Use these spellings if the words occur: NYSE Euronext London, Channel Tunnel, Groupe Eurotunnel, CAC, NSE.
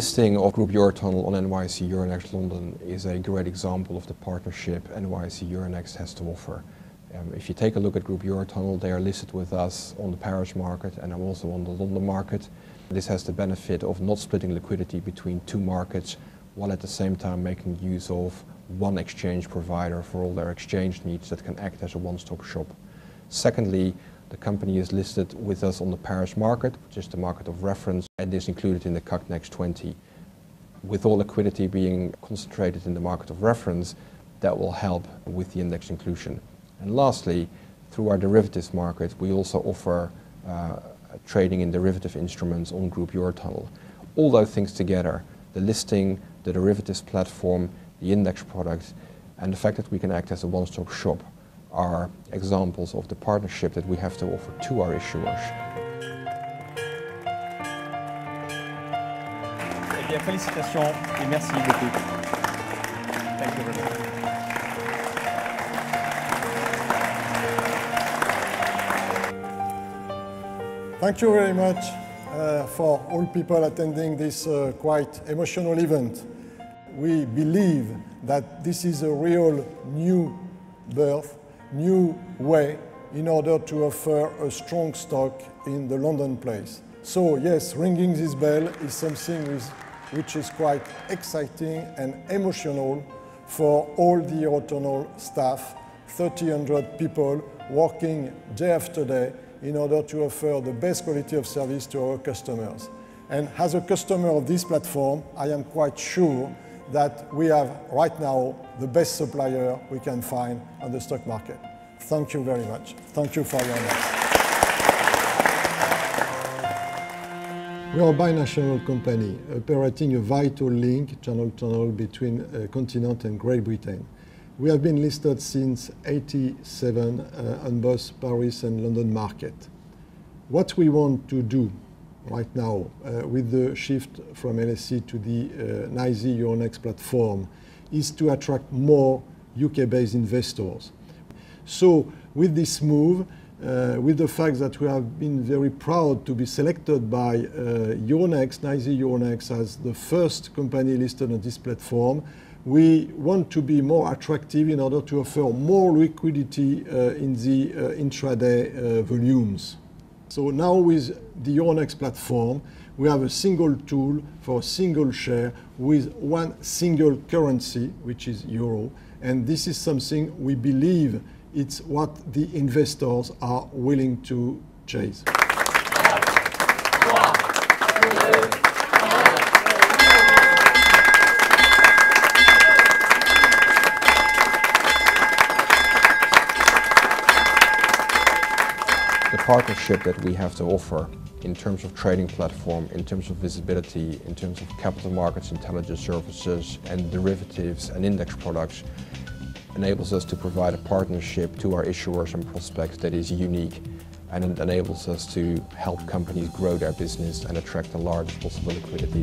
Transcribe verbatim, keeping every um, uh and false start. listing of Groupe Eurotunnel on N Y S E Euronext London is a great example of the partnership N Y S E Euronext has to offer. Um, if you take a look at Groupe Eurotunnel, they are listed with us on the Paris market and also on the London market. This has the benefit of not splitting liquidity between two markets, while at the same time making use of one exchange provider for all their exchange needs that can act as a one-stop shop. Secondly, the company is listed with us on the Paris market, which is the market of reference, and is included in the C A C Next twenty. With all liquidity being concentrated in the market of reference, that will help with the index inclusion. And lastly, through our derivatives market, we also offer uh, trading in derivative instruments on Groupe Eurotunnel. All those things together, the listing, the derivatives platform, the index product, and the fact that we can act as a one-stop shop are examples of the partnership that we have to offer to our issuers. Eh bien, félicitations et merci beaucoup. Thank you very much. Thank you very much uh, for all people attending this uh, quite emotional event. We believe that this is a real new birth, new way in order to offer a strong stock in the London place. So yes, ringing this bell is something which is quite exciting and emotional for all the Eurotunnel staff, three thousand people working day after day in order to offer the best quality of service to our customers. And as a customer of this platform, I am quite sure that we have right now the best supplier we can find on the stock market. Thank you very much. Thank you for your help. We are a binational company operating a vital link, Channel Tunnel, between uh, continent and Great Britain. We have been listed since eighty-seven uh, on both Paris and London market. What we want to do right now uh, with the shift from N S E to the uh, N Y S E Euronext platform is to attract more U K-based investors. So with this move, uh, with the fact that we have been very proud to be selected by uh, Euronext, N Y S E Euronext, as the first company listed on this platform, we want to be more attractive in order to offer more liquidity uh, in the uh, intraday uh, volumes. So now with the Euronext platform, we have a single tool for a single share with one single currency, which is euro. And this is something we believe it's what the investors are willing to chase. The partnership that we have to offer in terms of trading platform, in terms of visibility, in terms of capital markets intelligence services and derivatives and index products enables us to provide a partnership to our issuers and prospects that is unique, and it enables us to help companies grow their business and attract the largest possible liquidity.